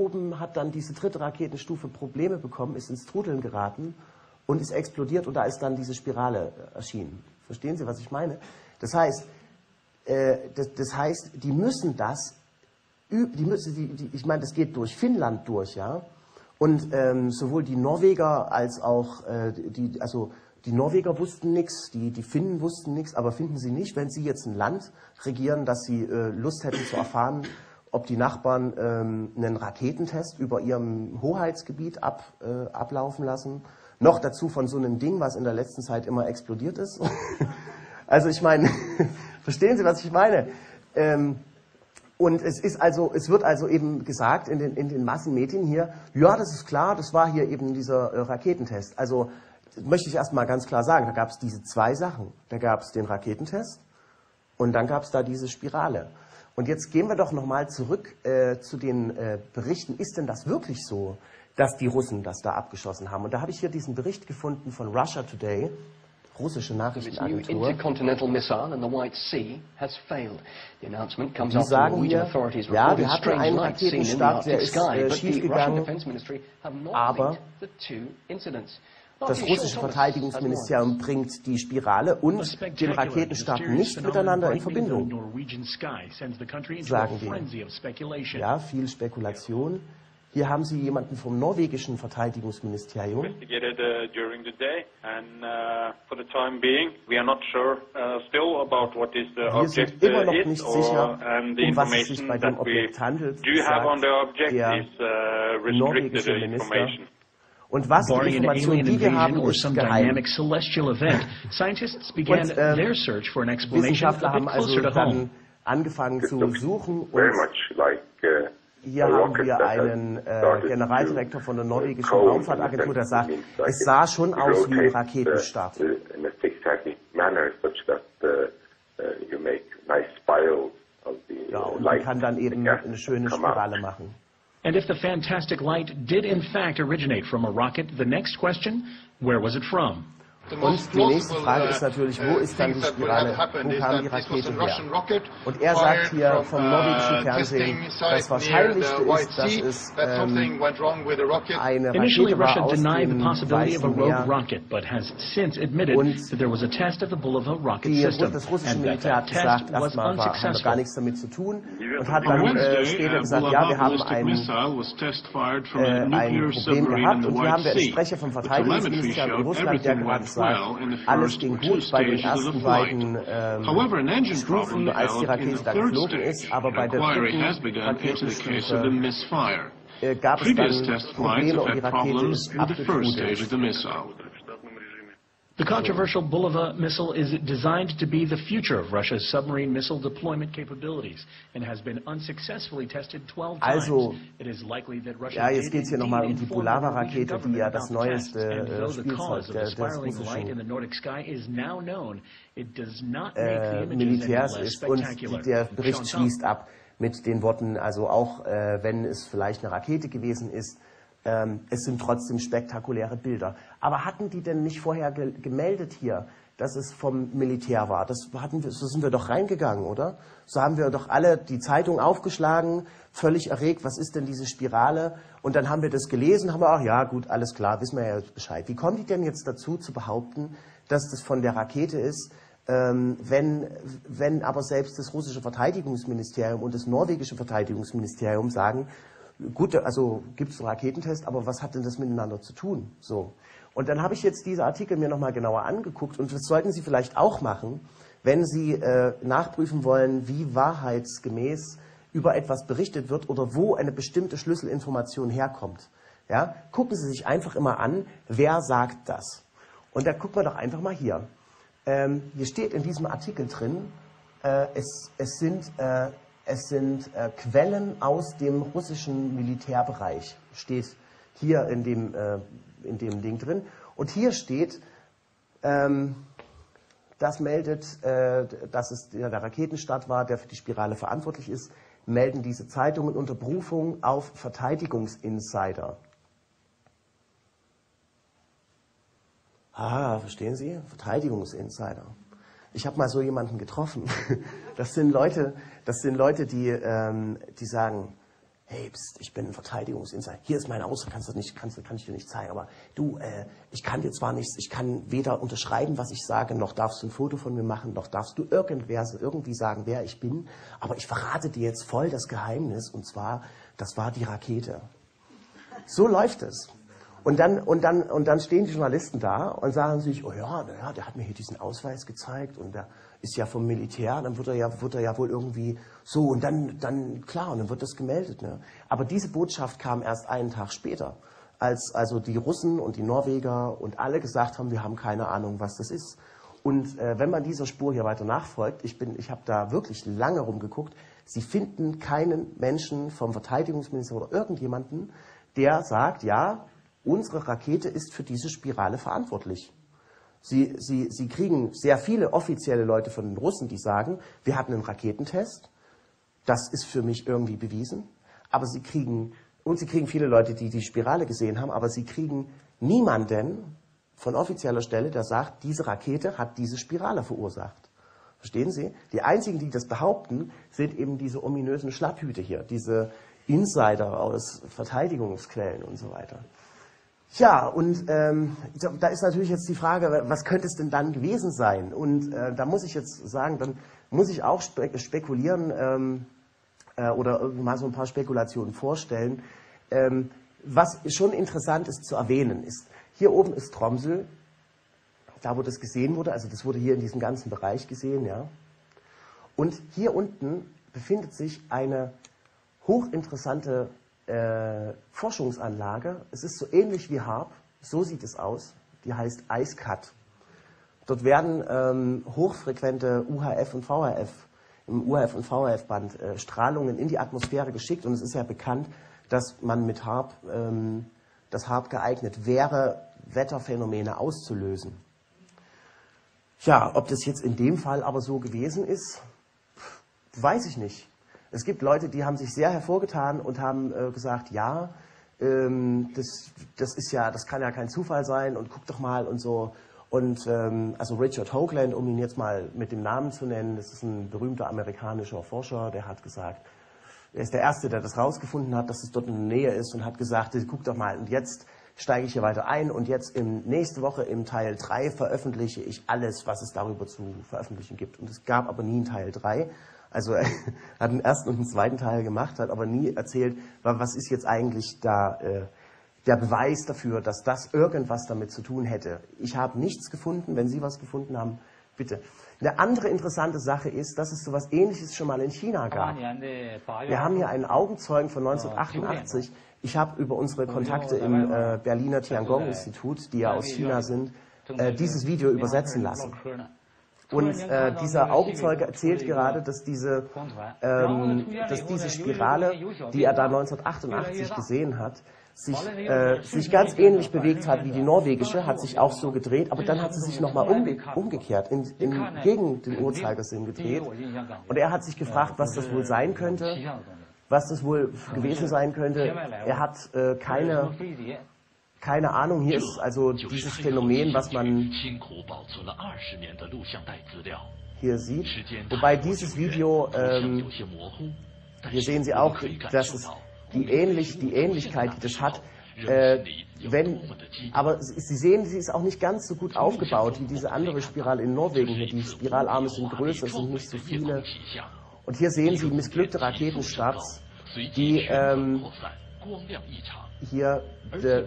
oben hat dann diese dritte Raketenstufe Probleme bekommen, ist ins Trudeln geraten und ist explodiert und da ist dann diese Spirale erschienen. Verstehen Sie, was ich meine? Das heißt, die müssen das, ich meine, das geht durch Finnland durch, ja. Und sowohl die Norweger als auch die Norweger wussten nichts, die Finnen wussten nichts, aber finden sie nicht, wenn sie jetzt ein Land regieren, dass sie Lust hätten zu erfahren, ob die Nachbarn einen Raketentest über ihrem Hoheitsgebiet ablaufen lassen. Noch dazu von so einem Ding, was in der letzten Zeit immer explodiert ist. Also ich meine, verstehen Sie, was ich meine? Und es wird also eben gesagt in den Massenmedien hier, ja, das ist klar, das war hier eben dieser Raketentest. Also möchte ich erstmal ganz klar sagen, da gab es diese zwei Sachen. Da gab es den Raketentest und dann gab es da diese Spirale. Und jetzt gehen wir doch nochmal zurück zu den Berichten. Ist denn das wirklich so, dass die Russen das da abgeschossen haben? Und da habe ich hier diesen Bericht gefunden von Russia Today, russische Nachrichtenagentur. Die sagen hier, ja, wir hatten einen Raketenstart, der ist schiefgegangen, aber das russische Verteidigungsministerium bringt die Spirale und den Raketenstart nicht miteinander in Verbindung, sagen die. Ja, viel Spekulation. Hier haben Sie jemanden vom norwegischen Verteidigungsministerium. Wir sind immer noch nicht sicher, um was es sich bei dem Objekt handelt, sagt der norwegische Minister. Und was die Informationen, die wir haben, ist geheim. Und Wissenschaftler haben also dann angefangen zu suchen. Und hier haben wir einen Generaldirektor von der norwegischen Raumfahrtagentur, der sagt, es sah schon aus wie ein Raketenstart. Ja, und man kann dann eben eine schöne Spirale machen. And if the fantastic light did in fact originate from a rocket, the next question, where was it from? Und die nächste Frage ist natürlich, wo ist dann die Spirale, wo kam die Rakete her? Und sagt hier vom norwegischen Fernsehen, das Wahrscheinlichste ist, dass es eine Rakete war aus dem Weißen Meer. Und das russische Militär hat gesagt, erstmal haben wir gar nichts damit zu tun und hat dann später gesagt, ja, wir haben ein Problem gehabt. Und hier haben wir einen Sprecher vom Verteidigungsministerium in Russland, der gerade sagt, alles ging gut bei den ersten beiden Stufen, als die Rakete dann geflogen ist, aber bei der dritten Raketenstufe gab es dann Probleme und die Rakete ist abgetrudelt. The controversial Bulava missile is designed to be the future of Russia's submarine missile deployment capabilities and has been unsuccessfully tested 12 times. Also, it is likely that Russia jetzt geht's hier nochmal die Bulava-Rakete, die ja das neueste Spielzeug des russischen Militärs ist. Und der Bericht schließt ab mit den Worten, also auch wenn es vielleicht eine Rakete gewesen ist, es sind trotzdem spektakuläre Bilder. Aber hatten die denn nicht vorher gemeldet hier, dass es vom Militär war? So sind wir doch reingegangen, oder? So haben wir doch alle die Zeitung aufgeschlagen, völlig erregt, was ist denn diese Spirale? Und dann haben wir das gelesen, haben wir auch, ja gut, alles klar, wissen wir ja Bescheid. Wie kommen die denn jetzt dazu, zu behaupten, dass das von der Rakete ist, wenn aber selbst das russische Verteidigungsministerium und das norwegische Verteidigungsministerium sagen, gut, also gibt es einen Raketentest, aber was hat denn das miteinander zu tun? So. Und dann habe ich jetzt diese Artikel mir nochmal genauer angeguckt und das sollten Sie vielleicht auch machen, wenn Sie nachprüfen wollen, wie wahrheitsgemäß über etwas berichtet wird oder wo eine bestimmte Schlüsselinformation herkommt. Ja? Gucken Sie sich einfach immer an, wer sagt das? Und da gucken wir doch einfach mal hier. Hier steht in diesem Artikel drin, es sind Quellen aus dem russischen Militärbereich, steht hier in dem Ding drin. Und hier steht, das meldet, dass es der Raketenstart war, der für die Spirale verantwortlich ist, melden diese Zeitungen unter Berufung auf Verteidigungsinsider. Ah, verstehen Sie? Verteidigungsinsider. Ich habe mal so jemanden getroffen. Das sind Leute, die sagen, hey, pst, ich bin ein Verteidigungsinsider, hier ist mein Ausweis, kann ich dir nicht zeigen, aber du, ich kann dir zwar nichts, ich kann weder unterschreiben, was ich sage, noch darfst du ein Foto von mir machen, noch darfst du irgendwie sagen, wer ich bin, aber ich verrate dir jetzt voll das Geheimnis, und zwar, das war die Rakete. So läuft es. Und dann stehen die Journalisten da und sagen sich, oh ja, naja, der hat mir hier diesen Ausweis gezeigt und der ist ja vom Militär, dann wird er ja wohl irgendwie so und dann klar, und dann wird das gemeldet. Ne? Aber diese Botschaft kam erst einen Tag später, als also die Russen und die Norweger und alle gesagt haben, wir haben keine Ahnung, was das ist. Und wenn man dieser Spur hier weiter nachfolgt, ich habe da wirklich lange rumgeguckt, sie finden keinen Menschen vom Verteidigungsministerium oder irgendjemanden, der sagt, ja, unsere Rakete ist für diese Spirale verantwortlich. Sie kriegen sehr viele offizielle Leute von den Russen, die sagen, wir hatten einen Raketentest, das ist für mich irgendwie bewiesen. Aber sie kriegen viele Leute, die die Spirale gesehen haben, aber sie kriegen niemanden von offizieller Stelle, der sagt, diese Rakete hat diese Spirale verursacht. Verstehen Sie? Die einzigen, die das behaupten, sind eben diese ominösen Schlapphüte hier, diese Insider aus Verteidigungsquellen und so weiter. Ja, und da ist natürlich jetzt die Frage, was könnte es denn dann gewesen sein? Und da muss ich jetzt sagen, dann muss ich auch spekulieren oder mal so ein paar Spekulationen vorstellen. Was schon interessant ist zu erwähnen, ist, hier oben ist Tromsø, da wo das gesehen wurde, also das wurde hier in diesem ganzen Bereich gesehen, ja. Und hier unten befindet sich eine hochinteressante Forschungsanlage. Es ist so ähnlich wie HAARP, so sieht es aus, die heißt IceCut. Dort werden hochfrequente UHF und VHF, im UHF und VHF-Band Strahlungen in die Atmosphäre geschickt, und es ist ja bekannt, dass man mit HAARP, dass HAARP geeignet wäre, Wetterphänomene auszulösen. Ja, ob das jetzt in dem Fall aber so gewesen ist, weiß ich nicht. Es gibt Leute, die haben sich sehr hervorgetan und haben gesagt, ja, das ist ja, das kann ja kein Zufall sein und guck doch mal und so. Und also Richard Hoagland, um ihn jetzt mal mit dem Namen zu nennen, das ist ein berühmter amerikanischer Forscher, der hat gesagt, er ist der Erste, der das rausgefunden hat, dass es dort in der Nähe ist, und hat gesagt, guck doch mal, und jetzt steige ich hier weiter ein und jetzt nächste Woche im Teil 3 veröffentliche ich alles, was es darüber zu veröffentlichen gibt. Und es gab aber nie einen Teil 3. Also er hat einen ersten und einen zweiten Teil gemacht, hat aber nie erzählt, was ist jetzt eigentlich da der Beweis dafür, dass das irgendwas damit zu tun hätte. Ich habe nichts gefunden, wenn Sie was gefunden haben, bitte. Eine andere interessante Sache ist, dass es sowas Ähnliches schon mal in China gab. Wir haben hier einen Augenzeugen von 1988. Ich habe über unsere Kontakte im Berliner Tiangong-Institut, die ja aus China sind, dieses Video übersetzen lassen. Und dieser Augenzeuge erzählt gerade, dass diese Spirale, die er da 1988 gesehen hat, sich ganz ähnlich bewegt hat wie die norwegische, hat sich auch so gedreht, aber dann hat sie sich nochmal umgekehrt, gegen den Uhrzeigersinn gedreht. Und er hat sich gefragt, was das wohl sein könnte, was das wohl gewesen sein könnte. Er hat keine Ahnung, hier ist also dieses Phänomen, was man hier sieht. Wobei dieses Video, hier sehen Sie auch, dass es die Ähnlichkeit, die das hat, aber Sie sehen, sie ist auch nicht ganz so gut aufgebaut wie diese andere Spirale in Norwegen. Die Spiralarme sind größer, es sind nicht so viele. Und hier sehen Sie missglückte Raketenstarts, die hier,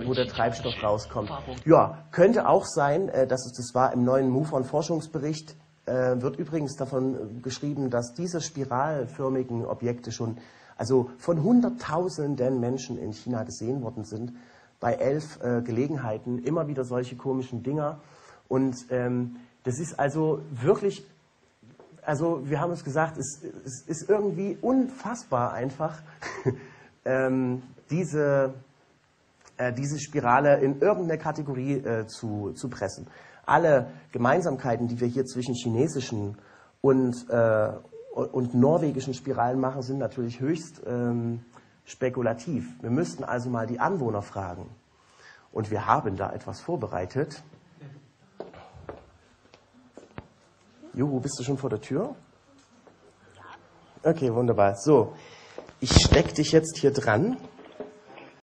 wo der Treibstoff rauskommt. Ja, könnte auch sein, dass es das war. Im neuen MUFON-Forschungsbericht wird übrigens davon geschrieben, dass diese spiralförmigen Objekte schon also von Hunderttausenden Menschen in China gesehen worden sind, bei 11 Gelegenheiten, immer wieder solche komischen Dinger. Und das ist also wirklich, also wir haben es gesagt, es ist irgendwie unfassbar einfach, diese Spirale in irgendeine Kategorie zu pressen. Alle Gemeinsamkeiten, die wir hier zwischen chinesischen und norwegischen Spiralen machen, sind natürlich höchst spekulativ. Wir müssten also mal die Anwohner fragen. Und wir haben da etwas vorbereitet. Juhu, bist du schon vor der Tür? Okay, wunderbar. So. Ich stecke dich jetzt hier dran